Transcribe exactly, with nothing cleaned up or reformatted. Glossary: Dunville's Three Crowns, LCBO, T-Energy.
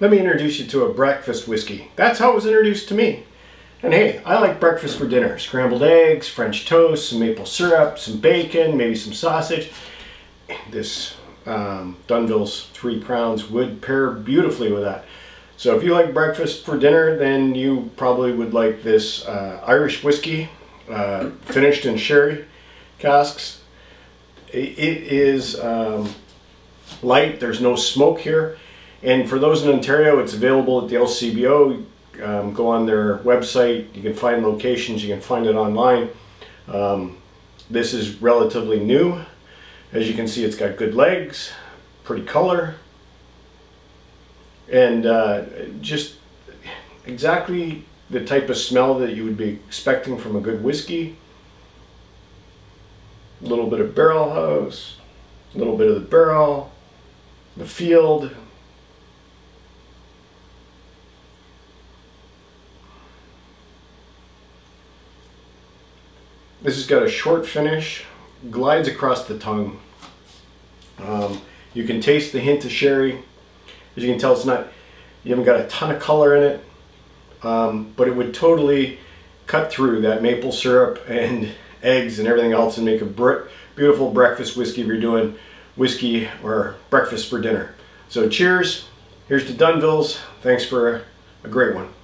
Let me introduce you to a breakfast whiskey. That's how it was introduced to me. And hey, I like breakfast for dinner. Scrambled eggs, French toast, some maple syrup, some bacon, maybe some sausage. This um, Dunville's Three Crowns would pair beautifully with that. So if you like breakfast for dinner, then you probably would like this uh, Irish whiskey, uh, finished in sherry casks. It, it is um, light, there's no smoke here. And for those in Ontario, it's available at the L C B O. Um, go on their website, you can find locations, you can find it online. Um, this is relatively new. As you can see, it's got good legs, pretty color. And uh, just exactly the type of smell that you would be expecting from a good whiskey. A little bit of barrel house, a little bit of the barrel, the field. This has got a short finish, glides across the tongue. Um, you can taste the hint of sherry. As you can tell, it's not, you haven't got a ton of color in it, um, but it would totally cut through that maple syrup and eggs and everything else and make a br- beautiful breakfast whiskey if you're doing whiskey or breakfast for dinner. So cheers, here's to Dunville's, thanks for a great one.